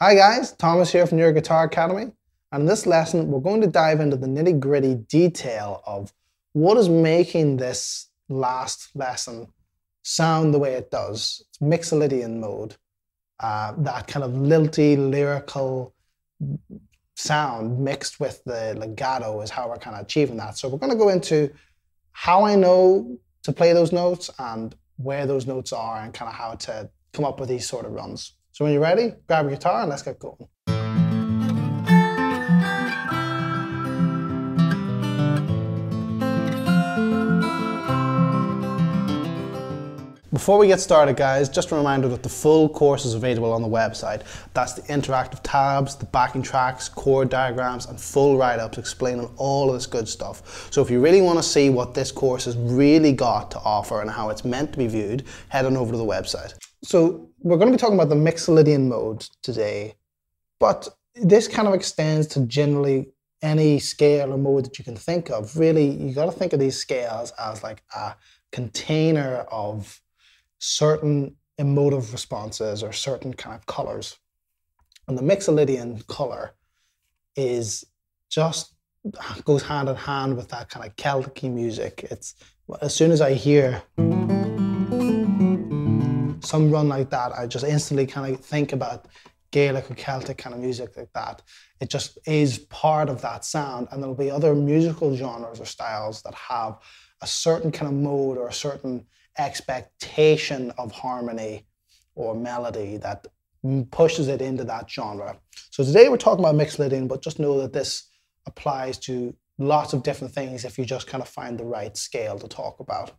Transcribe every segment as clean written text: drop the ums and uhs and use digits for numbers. Hi guys, Thomas here from Your Guitar Academy, and in this lesson we're going to dive into the nitty-gritty detail of what is making this last lesson sound the way it does. It's Mixolydian mode, that kind of lilty, lyrical sound mixed with the legato is how we're kind of achieving that. So we're going to go into how I know to play those notes and where those notes are and kind of how to come up with these sort of runs. So when you're ready, grab your guitar and let's get going. Before we get started guys, just a reminder that the full course is available on the website. That's the interactive tabs, the backing tracks, chord diagrams and full write-ups explaining all of this good stuff. So if you really want to see what this course has really got to offer and how it's meant to be viewed, head on over to the website. So we're going to be talking about the Mixolydian mode today, but this kind of extends to generally any scale or mode that you can think of. Really, you got to think of these scales as like a container of certain emotive responses or certain kind of colors. And the Mixolydian color is just goes hand in hand with that kind of Celtic music. It's as soon as I hear some run like that, I just instantly kind of think about Gaelic or Celtic kind of music like that. It just is part of that sound, and there'll be other musical genres or styles that have a certain kind of mode or a certain expectation of harmony or melody that pushes it into that genre. So today we're talking about Mixolydian, but just know that this applies to lots of different things if you just kind of find the right scale to talk about.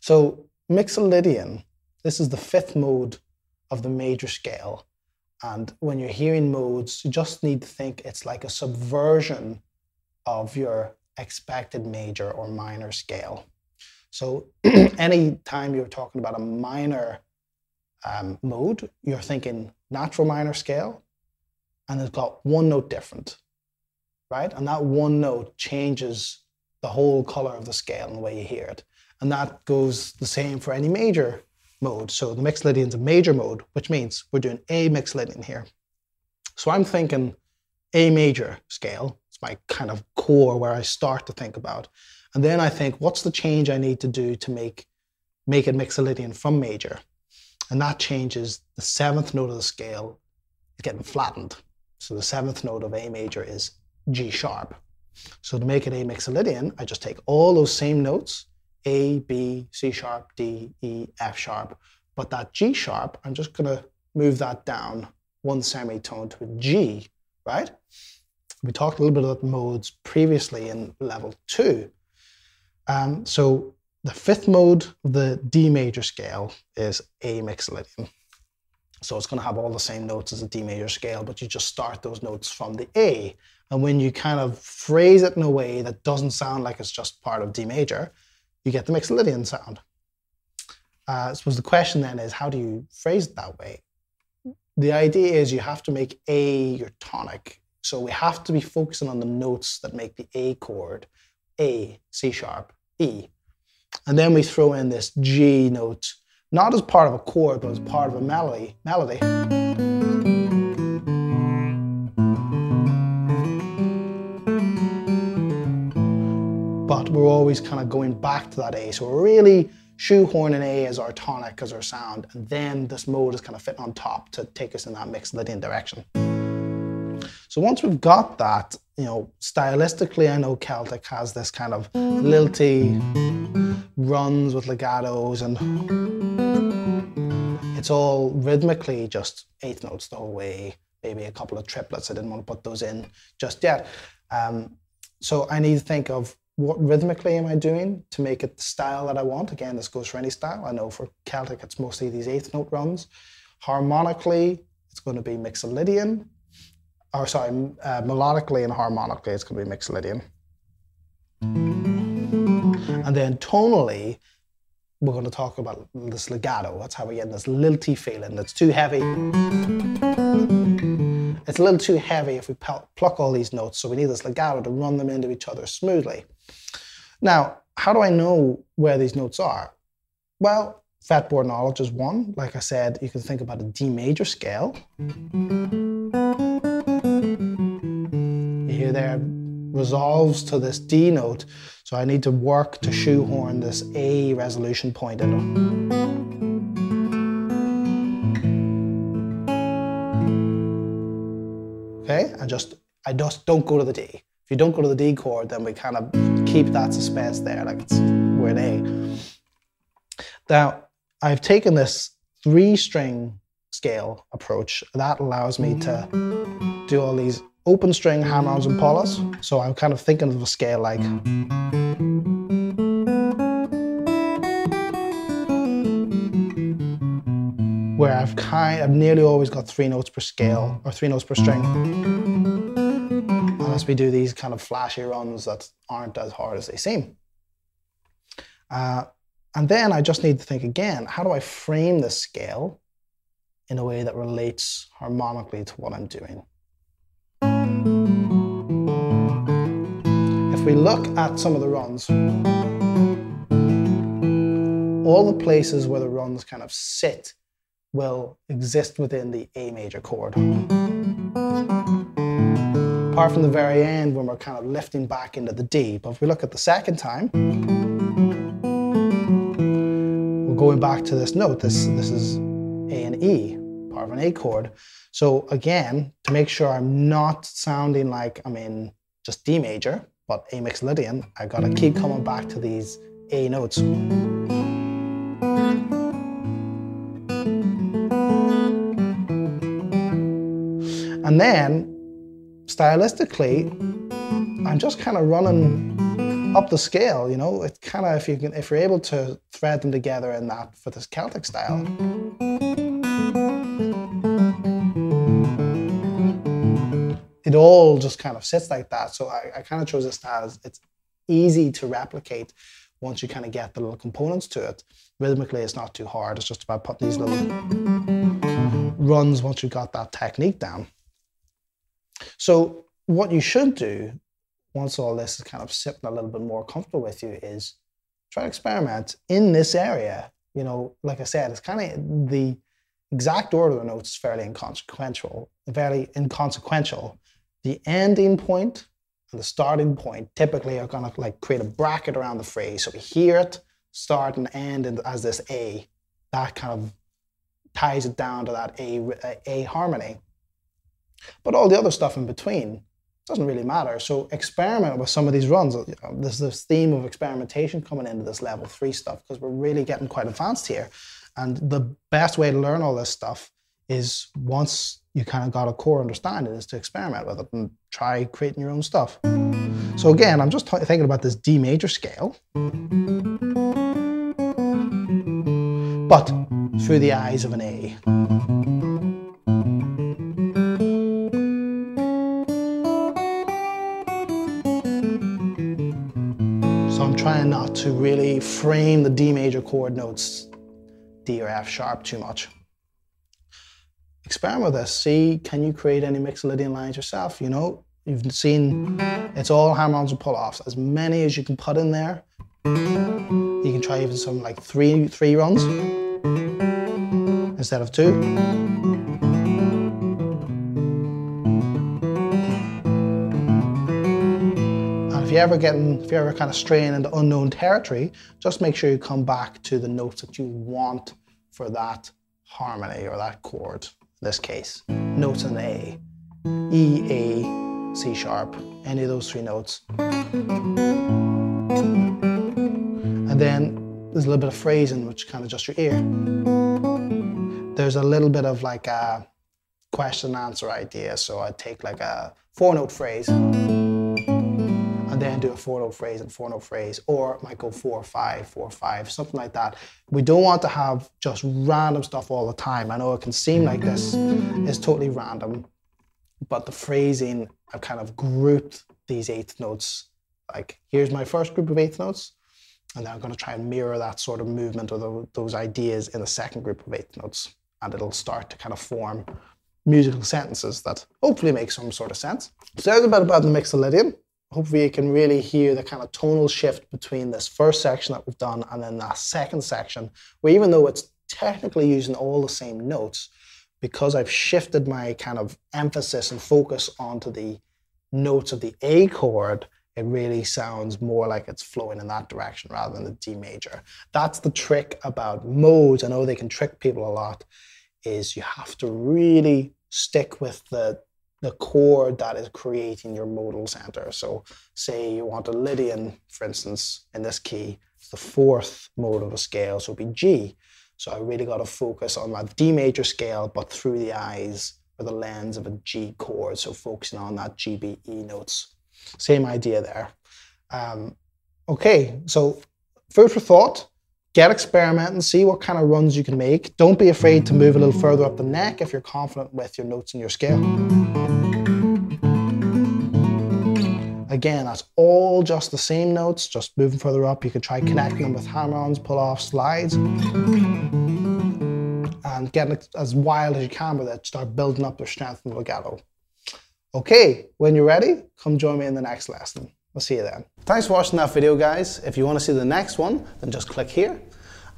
So Mixolydian, this is the fifth mode of the major scale, and when you're hearing modes, you just need to think it's like a subversion of your expected major or minor scale. So any time you're talking about a minor mode, you're thinking natural minor scale, and it's got one note different, right? And that one note changes the whole color of the scale and the way you hear it. And that goes the same for any major mode. So the Mixolydian is a major mode, which means we're doing a Mixolydian here. So I'm thinking A major scale. It's my kind of core where I start to think about. And then I think, what's the change I need to do to make it Mixolydian from major? And that changes the seventh note of the scale is getting flattened. So the seventh note of A major is G sharp. So to make it a Mixolydian, I just take all those same notes, A, B, C sharp, D, E, F sharp. But that G sharp, I'm just going to move that down one semitone to a G, right? We talked a little bit about modes previously in level 2. So the fifth mode, the D major scale, is a Mixolydian. So it's going to have all the same notes as a D major scale, but you just start those notes from the A. And when you kind of phrase it in a way that doesn't sound like it's just part of D major, you get the Mixolydian sound. I suppose the question then is, how do you phrase it that way? The idea is you have to make A your tonic. So we have to be focusing on the notes that make the A chord, A, C sharp, E. And then we throw in this G note, not as part of a chord, but as part of a melody. But we're always kind of going back to that A. So we're really shoehorning A as our tonic, as our sound, and then this mode is kind of fitting on top to take us in that Mixolydian direction. So once we've got that, you know, stylistically I know Celtic has this kind of lilty runs with legatos, and it's all rhythmically just eighth notes the whole way, maybe a couple of triplets. I didn't want to put those in just yet. So I need to think of, what rhythmically am I doing to make it the style that I want? Again, this goes for any style. I know for Celtic, it's mostly these eighth note runs. Harmonically, it's going to be Mixolydian. Or sorry, melodically and harmonically, it's going to be Mixolydian. And then tonally, we're going to talk about this legato. That's how we get this lilty feeling. That's too heavy. It's a little too heavy if we pluck all these notes, so we need this legato to run them into each other smoothly. Now, how do I know where these notes are? Well, Fat Board Knowledge is one. Like I said, you can think about a D major scale. You hear there, resolves to this D note, so I need to work to shoehorn this A resolution point in it. Okay, I just don't go to the D. If you don't go to the D chord, then we kind of keep that suspense there, like we're in A. Now, I've taken this 3-string scale approach. That allows me to do all these open string hammer-ons and pollas. So I'm kind of thinking of a scale like... where I've nearly always got 3 notes per scale, or 3 notes per string. Unless we do these kind of flashy runs that aren't as hard as they seem. And then I just need to think again, how do I frame this scale in a way that relates harmonically to what I'm doing? If we look at some of the runs, all the places where the runs kind of sit will exist within the A major chord. Apart from the very end when we're kind of lifting back into the D. But if we look at the second time, we're going back to this note. This is A and E, part of an A chord. So again, to make sure I'm not sounding like I'm in just D major, but a Mixolydian, I've got to keep coming back to these A notes. And then, stylistically, I'm just kind of running up the scale, you know? It's kind of, if you're able to thread them together in that, for this Celtic style. It all just kind of sits like that, so I kind of chose this style as it's easy to replicate once you kind of get the little components to it. Rhythmically, it's not too hard, it's just about putting these little runs once you've got that technique down. So what you should do, once all this is kind of sitting a little bit more comfortable with you, is try to experiment in this area. You know, like I said, it's kind of the exact order of the notes is fairly inconsequential. The ending point and the starting point typically are going to like create a bracket around the phrase. So we hear it start and end as this A. That kind of ties it down to that A harmony. But all the other stuff in between doesn't really matter. So experiment with some of these runs. There's this theme of experimentation coming into this level 3 stuff because we're really getting quite advanced here. And the best way to learn all this stuff is once you kind of got a core understanding is to experiment with it and try creating your own stuff. So again, I'm just thinking about this D major scale, but through the eyes of an A. So I'm trying not to really frame the D major chord notes, D or F sharp, too much. Experiment with this. See, can you create any Mixolydian lines yourself? You know, you've seen it's all hammer-ons and pull-offs. As many as you can put in there. You can try even some like three runs instead of 2. And if you're ever kind of straying into unknown territory, just make sure you come back to the notes that you want for that harmony or that chord. In this case, notes in A, E, A, C sharp, any of those 3 notes. And then there's a little bit of phrasing, which kind of just your ear. There's a little bit of like a question and answer idea. So I'd take like a 4-note phrase and then do a 4-note phrase and 4-note phrase, or it might go 4, 5, 4, 5, something like that. We don't want to have just random stuff all the time. I know it can seem like this is totally random, but the phrasing, I've kind of grouped these 8th notes. Like, here's my first group of 8th notes, and then I'm going to try and mirror that sort of movement or those ideas in the second group of 8th notes, and it'll start to kind of form musical sentences that hopefully make some sort of sense. So that's a bit about the Mixolydian. hopefully you can really hear the kind of tonal shift between this first section that we've done and then that second section, where even though it's technically using all the same notes, because I've shifted my kind of emphasis and focus onto the notes of the A chord, it really sounds more like it's flowing in that direction rather than the D major. That's the trick about modes. I know they can trick people a lot, is you have to really stick with the chord that is creating your modal center. So say you want a Lydian, for instance, in this key, it's the fourth mode of a scale, so it'd be G. So I really got to focus on that D major scale, but through the eyes or the lens of a G chord, so focusing on that G, B, E notes. Same idea there. Okay, so food for thought. Get experimenting, see what kind of runs you can make. Don't be afraid to move a little further up the neck if you're confident with your notes and your scale. Again, that's all just the same notes, just moving further up. You can try connecting them with hammer-ons, pull-offs, slides, and getting as wild as you can with it. Start building up your strength in legato. Okay, when you're ready, come join me in the next lesson. We'll see you then. Thanks for watching that video, guys. If you want to see the next one, then just click here.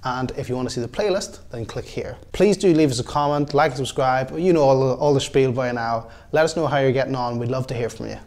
And if you want to see the playlist, then click here. Please do leave us a comment, like, subscribe. You know all the spiel by now. Let us know how you're getting on. We'd love to hear from you.